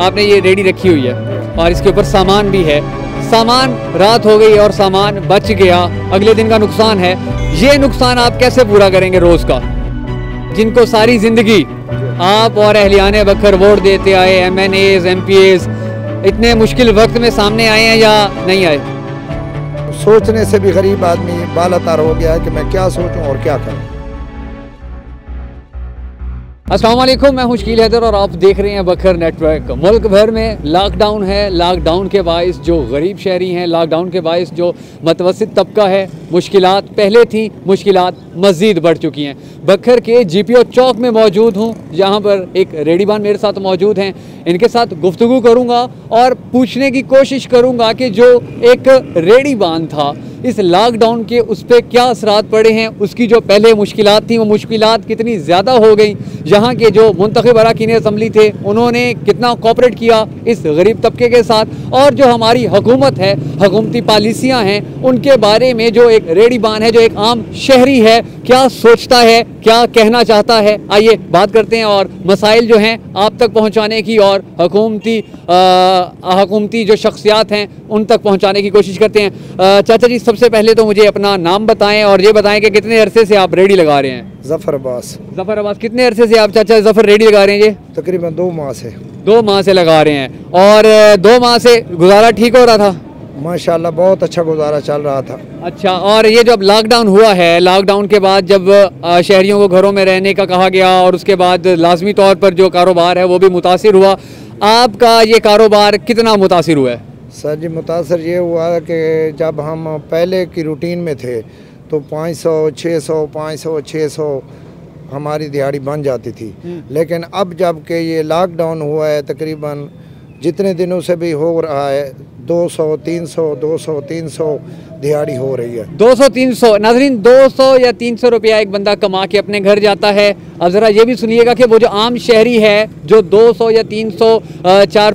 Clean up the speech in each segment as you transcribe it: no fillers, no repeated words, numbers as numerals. आपने ये रेडी रखी हुई है और इसके ऊपर सामान भी है। सामान रात हो गई और सामान बच गया, अगले दिन का नुकसान है। ये नुकसान आप कैसे पूरा करेंगे रोज़ का, जिनको सारी ज़िंदगी आप और अहलियाने बखर वोट देते आए? MNAs, MPAs इतने मुश्किल वक्त में सामने आए हैं या नहीं आए? सोचने से भी गरीब आदमी बालातार हो गया है कि मैं क्या सोचूं और क्या करूं। अस्सलाम वालेकुम, मैं हूं शकील हैदर और आप देख रहे हैं बखर नेटवर्क। मुल्क भर में लॉकडाउन है। लॉकडाउन के बायस जो गरीब शहरी हैं, लॉकडाउन के बायस जो मतवसत तबका है, मुश्किलात पहले थी, मुश्किलात मज़ीद बढ़ चुकी हैं। बखर के GPO चौक में मौजूद हूं, जहां पर एक रेडीबान मेरे साथ मौजूद हैं। इनके साथ गुफ्तगू करूँगा और पूछने की कोशिश करूँगा कि जो एक रेडीबान था, इस लॉकडाउन के उस पर क्या असरात पड़े हैं, उसकी जो पहले मुश्किलात थी वो मुश्किलात कितनी ज़्यादा हो गई, यहाँ के जो मुंतखब अरकान असम्बली थे उन्होंने कितना कोऑपरेट किया इस गरीब तबके के साथ, और जो हमारी हुकूमत है, हुकूमती पॉलिसियाँ हैं, उनके बारे में जो एक रेडीबान है, जो एक आम शहरी है, क्या सोचता है, क्या कहना चाहता है। आइए बात करते हैं और मसाइल जो हैं आप तक पहुँचाने की और हुकूमती जो शख्सियात हैं उन तक पहुँचाने की कोशिश करते हैं। चाचा जी, सबसे पहले तो मुझे अपना नाम बताएं और ये बताएं कि कितने अरसे से आप रेडी लगा रहे हैं। जफ़र अब्बास। जफ़र अब्बास, कितने अरसे से आप चाचा जफ़र रेडी लगा रहे हैं? ये तकरीबन 2 माह से। 2 माह से लगा रहे हैं, और 2 माह से गुजारा ठीक हो रहा था? माशाल्लाह, बहुत अच्छा गुजारा चल रहा था। अच्छा, और ये जब लॉकडाउन हुआ है, लॉकडाउन के बाद जब शहरियों को घरों में रहने का कहा गया और उसके बाद लाजमी तौर पर जो कारोबार है वो भी मुतासर हुआ, आपका ये कारोबार कितना मुतासर हुआ है? सर जी, मुतासर ये हुआ कि जब हम पहले की रूटीन में थे तो 500, 600 हमारी दिहाड़ी बन जाती थी, लेकिन अब जब के ये लॉकडाउन हुआ है, तकरीबन जितने दिनों से भी हो रहा है 200, 300 दिहाड़ी हो रही है। 200, 300। नाज़रीन, 200 या 300 रुपया एक बंदा कमा के अपने घर जाता है। अब ज़रा ये भी सुनिएगा कि वो जो आम शहरी है, जो 200 या 300 चार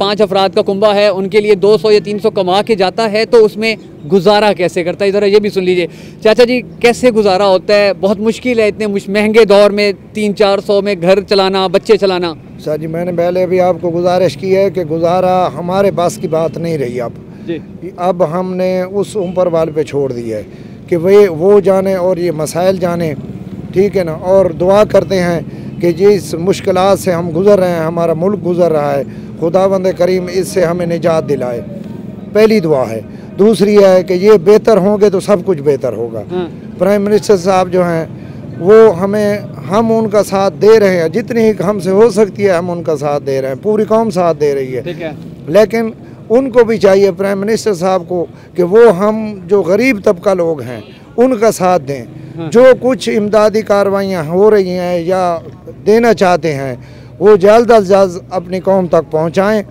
पाँच अफराद का कुंबा है, उनके लिए 200 या 300 कमा के जाता है तो उसमें गुजारा कैसे करता है। ज़रा ये भी सुन लीजिए। चाचा जी, कैसे गुजारा होता है? बहुत मुश्किल है इतने महंगे दौर में 300-400 में घर चलाना, बच्चे चलाना। सर जी, मैंने पहले भी आपको गुजारिश की है कि गुजारा हमारे पास की बात नहीं रही अब जी। अब हमने उस ऊपर वाले पे छोड़ दिया है कि वो जाने और ये मसाइल जाने, ठीक है ना। और दुआ करते हैं कि जिस मुश्किलात से हम गुज़र रहे हैं, हमारा मुल्क गुज़र रहा है, खुदावंद करीम इससे हमें निजात दिलाए, पहली दुआ है। दूसरी है कि ये बेहतर होंगे तो सब कुछ बेहतर होगा। प्राइम मिनिस्टर साहब जो हैं वो हम उनका साथ दे रहे हैं, जितनी हमसे हो सकती है हम उनका साथ दे रहे हैं, पूरी कौम साथ दे रही है, ठीक है। लेकिन उनको भी चाहिए, प्राइम मिनिस्टर साहब को, कि वो हम जो गरीब तबका लोग हैं उनका साथ दें। हाँ। जो कुछ इमदादी कार्रवाइयाँ हो रही हैं या देना चाहते हैं वो जल्द अज जल्द अपनी कौम तक पहुँचाएँ,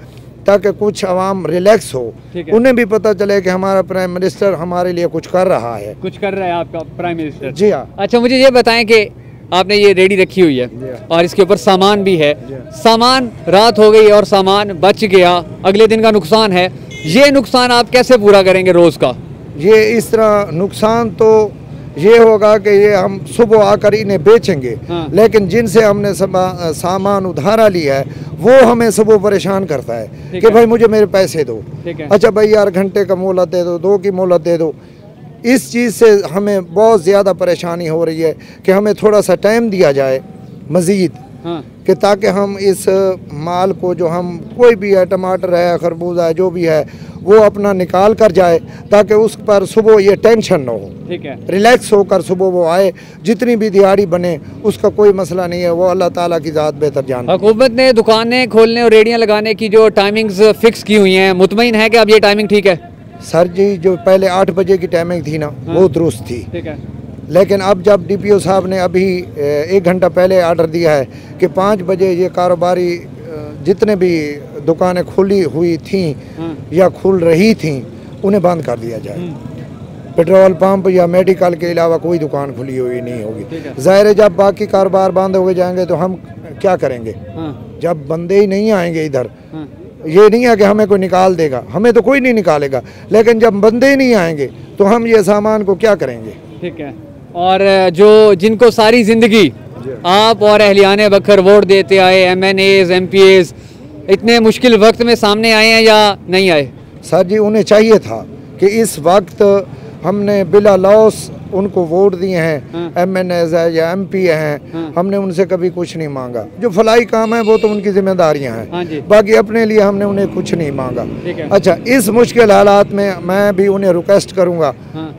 ताकि कुछ आवाम रिलैक्स हो, उन्हें भी पता चले कि हमारा प्राइम मिनिस्टर हमारे लिए कुछ कर रहा है। कुछ कर रहा है आपका प्राइम मिनिस्टर? जी हाँ। अच्छा, मुझे ये बताएं कि आपने ये रेडी रखी हुई है और इसके ऊपर सामान भी है। सामान रात हो गई और सामान बच गया, अगले दिन का नुकसान है। ये नुकसान आप कैसे पूरा करेंगे रोज़ का? ये इस तरह नुकसान तो ये होगा कि ये हम सुबह आकर इन्हें बेचेंगे। हाँ। लेकिन जिनसे हमने सामान उधारा लिया है वो हमें सुबह परेशान करता है कि भाई मुझे मेरे पैसे दो, अच्छा भाई यार घंटे का मोहलत दे दो, 2 की मोहलत दे दो। इस चीज़ से हमें बहुत ज़्यादा परेशानी हो रही है कि हमें थोड़ा सा टाइम दिया जाए मज़ीद। हाँ। कि ताकि हम इस माल को जो हम कोई भी है, टमाटर है, खरबूजा है, जो भी है, वो अपना निकाल कर जाए, ताकि उस पर सुबह ये टेंशन ना हो, ठीक है। रिलैक्स होकर सुबह वो आए, जितनी भी दिहाड़ी बने उसका कोई मसला नहीं है, वो अल्लाह ताला की ज़ात बेहतर जान। हुकूमत ने दुकानें खोलने और रेडियाँ लगाने की जो टाइमिंग्स फिक्स की हुई हैं, मुतमईन है कि अब ये टाइमिंग ठीक है? सर जी, जो पहले 8 बजे की टाइमिंग थी ना, हाँ, वो दुरुस्त थी, ठीक है। लेकिन अब जब DPO साहब ने अभी 1 घंटा पहले आर्डर दिया है कि 5 बजे ये कारोबारी जितने भी दुकानें खुली हुई थीं, हाँ, या खुल रही थीं, उन्हें बंद कर दिया जाए। पेट्रोल पंप या मेडिकल के अलावा कोई दुकान खुली हुई नहीं होगी। ज़ाहिर है, जब बाकी कारोबार बंद हो जाएंगे तो हम क्या करेंगे? हाँ। जब बंदे ही नहीं आएंगे इधर, हाँ, ये नहीं है कि हमें कोई निकाल देगा, हमें तो कोई नहीं निकालेगा, लेकिन जब बंदे ही नहीं आएंगे तो हम ये सामान को क्या करेंगे, ठीक है। और जो जिनको सारी ज़िंदगी आप और अहलियान बखर वोट देते आए, MNAs, MPAs इतने मुश्किल वक्त में सामने आए हैं या नहीं आए? सर जी उन्हें चाहिए था कि इस वक्त हमने बिला लॉस उनको वोट दिए हैं, MNS है या MPA हैं, हमने उनसे कभी कुछ नहीं मांगा। जो फलाई काम है वो तो उनकी जिम्मेदारियां हैं, बाकी अपने लिए हमने उन्हें कुछ नहीं मांगा। अच्छा, इस मुश्किल हालात में मैं भी उन्हें रिक्वेस्ट करूंगा,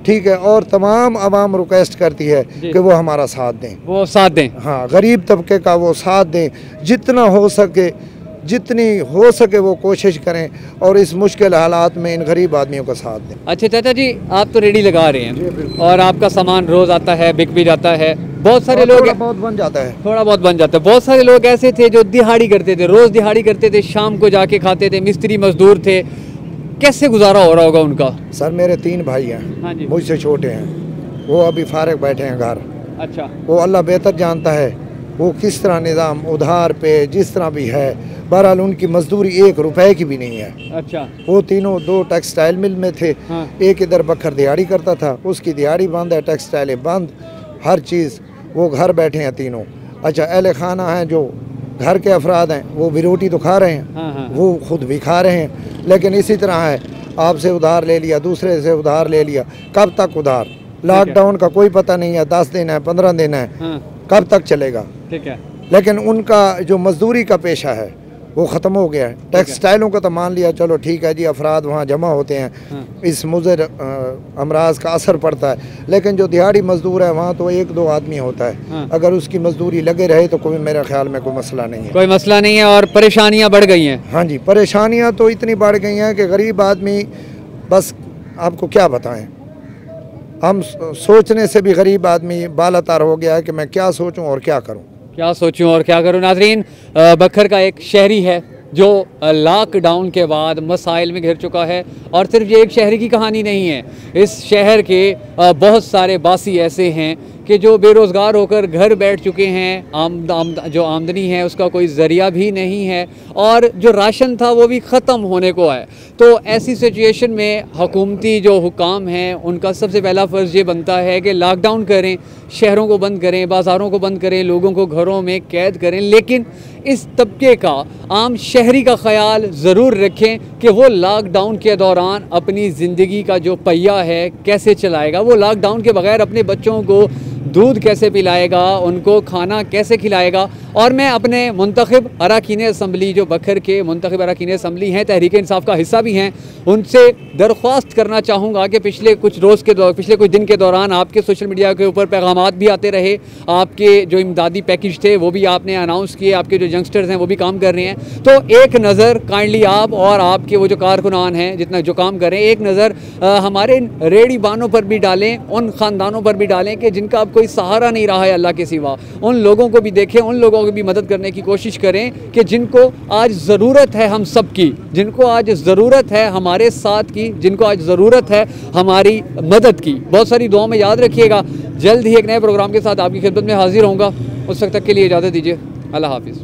ठीक है, और तमाम आवाम रिक्वेस्ट करती है कि वो हमारा साथ दें, वो साथ दें, हाँ, गरीब तबके का वो साथ दें, जितना हो सके, जितनी हो सके वो कोशिश करें और इस मुश्किल हालात में इन गरीब आदमियों का साथ दें। अच्छा चाचा जी, आप तो रेडी लगा रहे हैं और आपका सामान रोज़ आता है, बिक भी जाता है, बहुत सारे लोग थोड़ा बहुत बन जाता है। बहुत सारे लोग ऐसे थे जो दिहाड़ी करते थे, रोज़ दिहाड़ी करते थे, शाम को जाके खाते थे, मिस्त्री मजदूर थे, कैसे गुजारा हो रहा होगा उनका? सर मेरे 3 भाई हैं, मुझसे छोटे हैं, वो अभी फारग बैठे हैं घर। अच्छा, वो अल्लाह बेहतर जानता है वो किस तरह निज़ाम उधार पे जिस तरह भी है, बहरहाल उनकी मजदूरी 1 रुपए की भी नहीं है। अच्छा, वो तीनों 2 टेक्सटाइल मिल में थे, हाँ। एक इधर बखर दिहाड़ी करता था, उसकी दिहाड़ी बंद है, टेक्सटाइलें बंद, हर चीज़, वो घर बैठे हैं तीनों। अच्छा, अहले खाना हैं जो घर के अफराद हैं, वो भी रोटी तो खा रहे हैं, हाँ हाँ। वो खुद भी खा रहे हैं, लेकिन इसी तरह है, आपसे उधार ले लिया, दूसरे से उधार ले लिया, कब तक उधार? लॉकडाउन का कोई पता नहीं है, 10 दिन है, 15 दिन है, कब तक चलेगा? ठीक है, लेकिन उनका जो मजदूरी का पेशा है वो ख़त्म हो गया है। टेक्सटाइलों का तो मान लिया, चलो ठीक है जी, अफराद वहाँ जमा होते हैं, हाँ। इस मुज़र अमराज का असर पड़ता है, लेकिन जो दिहाड़ी मजदूर है वहाँ तो 1-2 आदमी होता है, हाँ। अगर उसकी मजदूरी लगे रहे तो कोई, मेरे ख्याल में कोई मसला नहीं है और परेशानियाँ बढ़ गई हैं। हाँ जी, परेशानियाँ तो इतनी बढ़ गई हैं कि गरीब आदमी, बस आपको क्या बताएँ, हम सोचने से भी गरीब आदमी बालातार हो गया है कि मैं क्या सोचूं और क्या करूं। नाजरीन, बखर का एक शहरी है जो लॉकडाउन के बाद मसाइल में घिर चुका है, और सिर्फ ये एक शहरी की कहानी नहीं है, इस शहर के बहुत सारे बासी ऐसे हैं कि जो बेरोज़गार होकर घर बैठ चुके हैं, जो आमदनी है उसका कोई ज़रिया भी नहीं है, और जो राशन था वो भी ख़त्म होने को है। तो ऐसी सिचुएशन में हुकूमती जो हुकाम हैं उनका सबसे पहला फ़र्ज़ ये बनता है कि लॉकडाउन करें, शहरों को बंद करें, बाज़ारों को बंद करें, लोगों को घरों में कैद करें, लेकिन इस तबके का, आम शहरी का ख्याल ज़रूर रखें कि वो लॉकडाउन के दौरान अपनी ज़िंदगी का जो पहिया है कैसे चलाएगा, वो लॉकडाउन के बग़ैर अपने बच्चों को दूध कैसे पिलाएगा, उनको खाना कैसे खिलाएगा। और मैं अपने मुंतखब अराकीन असम्बली, जो बखर के मुंतखब अराकीन असम्बली हैं, तहरीके इंसाफ का हिस्सा भी हैं, उनसे दरख्वास्त करना चाहूँगा कि पिछले कुछ दिन के दौरान आपके सोशल मीडिया के ऊपर पैगाम भी आते रहे, आपके जो इमदादी पैकेज थे वो भी आपने अनाउंस किए, आपके जो यंगस्टर्स हैं वो भी काम कर रहे हैं, तो एक नज़र काइंडली आप और आपके वो जो कारकुनान हैं जितना जो काम करें, एक नज़र हमारे रेडी बानों पर भी डालें, उन ख़ानदानों पर भी डालें कि जिनका आप कोई सहारा नहीं रहा है अल्लाह के सिवा, उन लोगों को भी देखें, उन लोगों को भी मदद करने की कोशिश करें कि जिनको आज ज़रूरत है हम सब की, जिनको आज ज़रूरत है हमारे साथ की, जिनको आज ज़रूरत है हमारी मदद की। बहुत सारी दुआओं में याद रखिएगा। जल्द ही एक नए प्रोग्राम के साथ आपकी खिदमत में हाजिर होऊंगा, उस वक्त तक के लिए इजाज़त दीजिए, अल्लाह हाफिज़।